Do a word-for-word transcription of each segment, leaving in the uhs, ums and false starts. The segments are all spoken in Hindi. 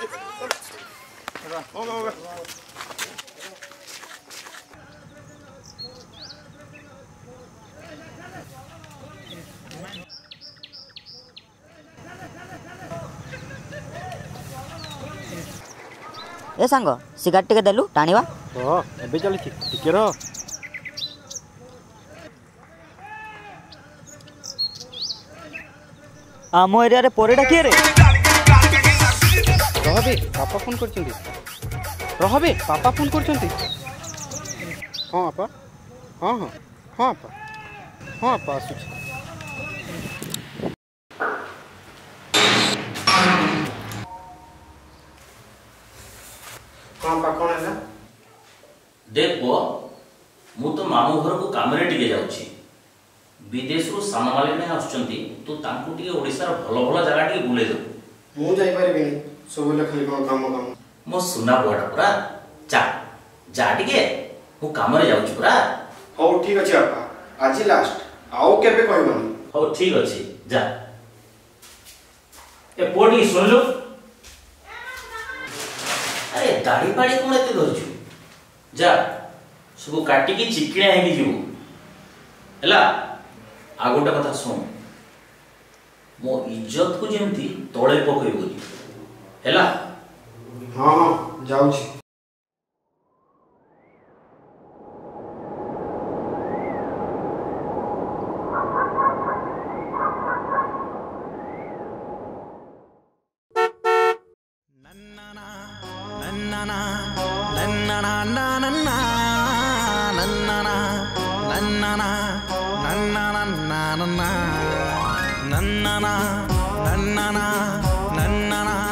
ए सांग सिगारेट टे देलु टाणीवा एबे चली टिके रह आम एरिया रे परेटा किए रे रहबे पापा फोन करछंती रहबे पापा फोन करछंती हां पापा हां हां हां पापा हां पापा सुच कौन पा कौन है देखो मु तो मामू घर को काम रे टिके जाउची विदेश रु सामान में आछंती तो तांकु टिके ओडिसा भलो भलो जगह टिके बुले दो मु जाई परबेनी सब ल खाली काम काम मो सुना बडा पूरा जा जा टिके मु काम रे जाउछ पूरा हो ठीक अछि बापा आज लास्ट आओ केबे कहबो हो ठीक अछि जा ए पोडी सुन लो अरे दाढ़ी पाड़ी कोने ते धरछु जा सब काटि के चिकने हे कि जीवो हला आ गोटे कथा सुन मो इज्जत को जेमती तळे पकईबोनी हैला हां हां जाऊ छी नन्नाना नन्नाना नन्नाना नन्नाना नन्नाना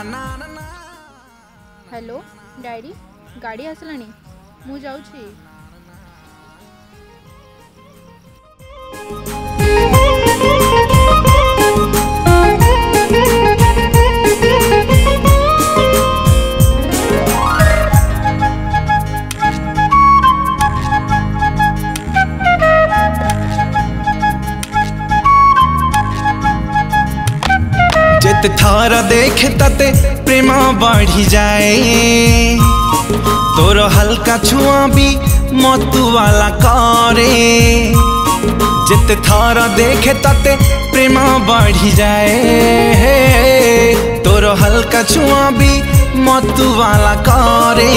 नन्नाना हेलो डैडी गाड़ी आसलानी मु जाउची थारा देख तते प्रेमा बढ़ी जाए तोर हल्का छुआ भी मतु वाला करे जित थारा देख तते प्रेमा बढ़ी जाए तोर हल्का छुआ भी मतु वाला करे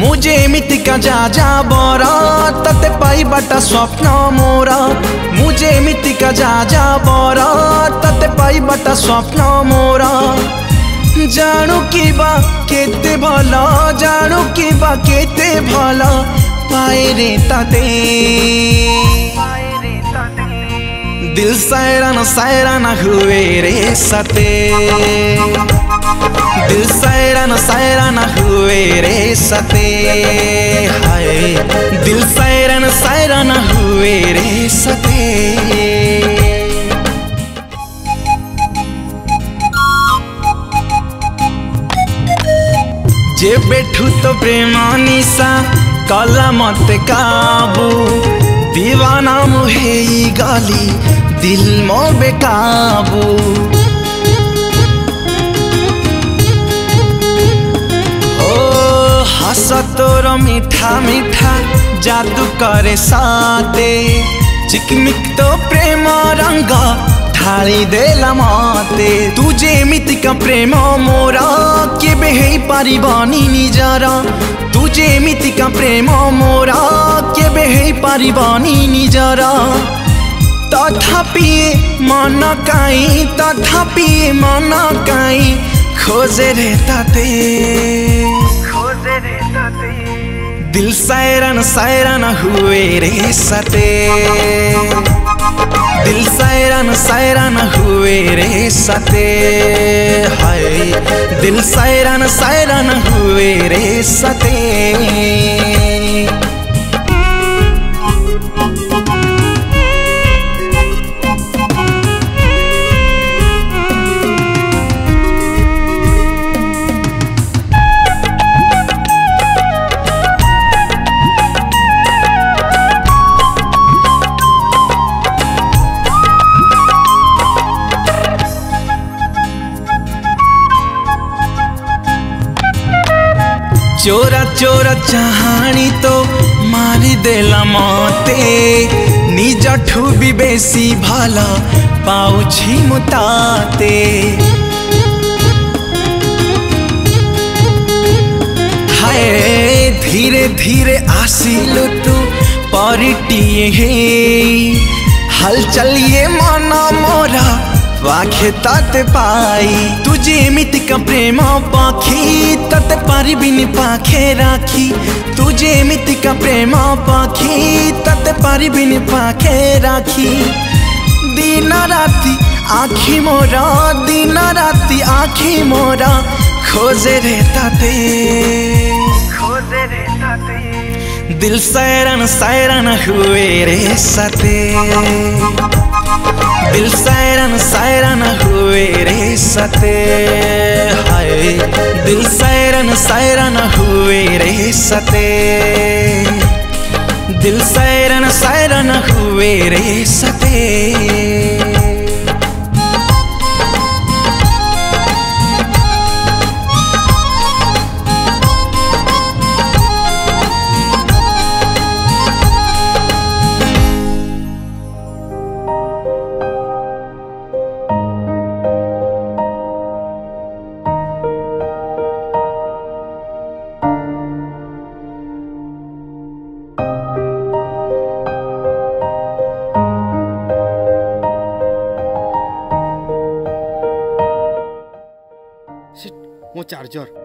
मुझे मितिका जा जा बोरा तते पाई बाटा स्वप्न मोरा मुझे मितिका जा जा बोरा तते पाई बाटा स्वप्न मोरा जानू की बा केते भला जानू की बा केते भला पाए रे ताते दिल सायराना सायराना हुए रे साते दिल सायराना सायराना हुए रे साते हाय दिल सायराना सायराना हुए रे साते जे बैठू तो प्रेमानी सा कला मत काबू दीवाना मुहे गाली दिल मो बेकाबू तोर मीठा मीठा जादू करे साते चिकमिक तो प्रेम रंग ढाली देला माते तुझे मितिका प्रेम मोरा के बेहे पारिबानी निजारा तुझे मितिका प्रेम मोरा के बेहे पारिबानी निजारा तथापि मन काई तथापि मन काई खोजे रे ताते दिल सायराना सायराना हुए रे साते दिल सायराना सायराना हुए रे साते हाय दिल सायराना सायराना हुए रे साते चोरा चोरा चाहानी तो मारी देला मते निज ठू भी बेसी भला पाउछी मुताते हाय धीरे धीरे आसिलु तू परिटिए हे हलचल ये मना मोरा वाखे ताते पाई तुझे मिति का प्रेम पाखी तते पारी बिनी पाखे राखी तुझे मिति का प्रेम पाखी तते पारी बिनी पाखे राखी दिन राती आखी मोरा दिन राती आखी मोरा खोजे रहता ते खोजे रहता ते दिल सायराना सायराना हुए रे साथे दिल सायराना सायराना हुए रे साथे हाय दिल सायराना सायराना हुए रे साथे दिल सायराना सायराना हुए रे साथे। चार्जर